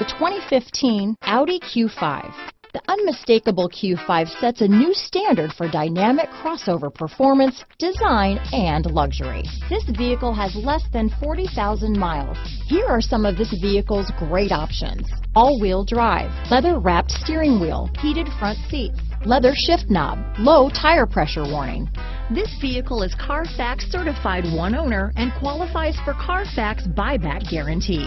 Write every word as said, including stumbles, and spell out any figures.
The twenty fifteen Audi Q five. The unmistakable Q five sets a new standard for dynamic crossover performance, design, and luxury. This vehicle has less than forty thousand miles. Here are some of this vehicle's great options: all-wheel drive, leather-wrapped steering wheel, heated front seats, leather shift knob, low tire pressure warning. This vehicle is Carfax certified one owner and qualifies for Carfax buyback guarantee.